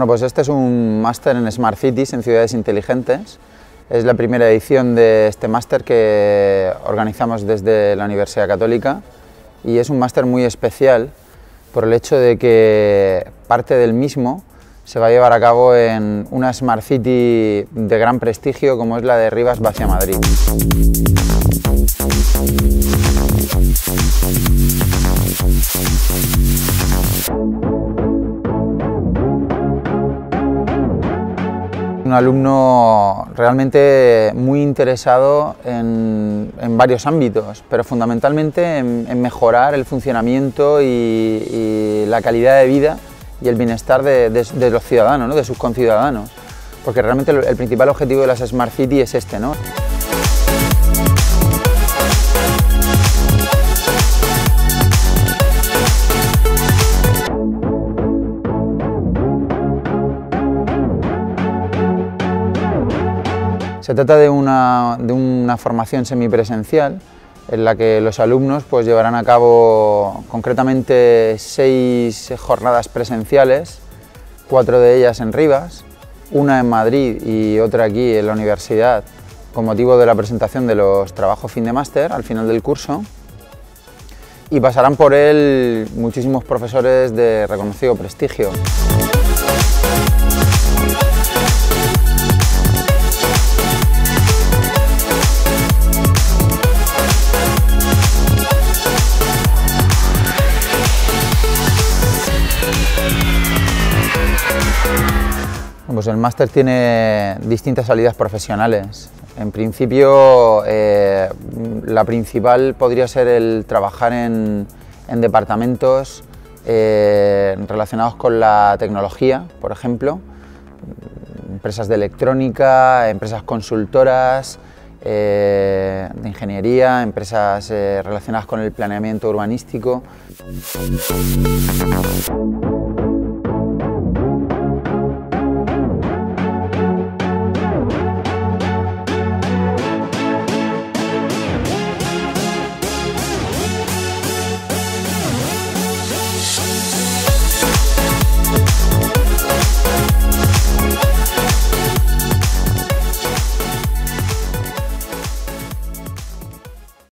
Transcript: Bueno, pues este es un máster en Smart Cities, en Ciudades Inteligentes. Es la primera edición de este máster que organizamos desde la Universidad Católica y es un máster muy especial por el hecho de que parte del mismo se va a llevar a cabo en una Smart City de gran prestigio como es la de Rivas Vaciamadrid. Un alumno realmente muy interesado en varios ámbitos, pero fundamentalmente en mejorar el funcionamiento y la calidad de vida y el bienestar de los ciudadanos, ¿no? De sus conciudadanos, porque realmente el principal objetivo de las Smart City es este, ¿no? Se trata de una formación semipresencial en la que los alumnos pues llevarán a cabo concretamente 6 jornadas presenciales, 4 de ellas en Rivas, una en Madrid y otra aquí en la universidad con motivo de la presentación de los trabajos fin de máster al final del curso, y pasarán por él muchísimos profesores de reconocido prestigio. Pues el máster tiene distintas salidas profesionales. En principio, la principal podría ser el trabajar en departamentos relacionados con la tecnología, por ejemplo, empresas de electrónica, empresas consultoras, de ingeniería, empresas relacionadas con el planeamiento urbanístico.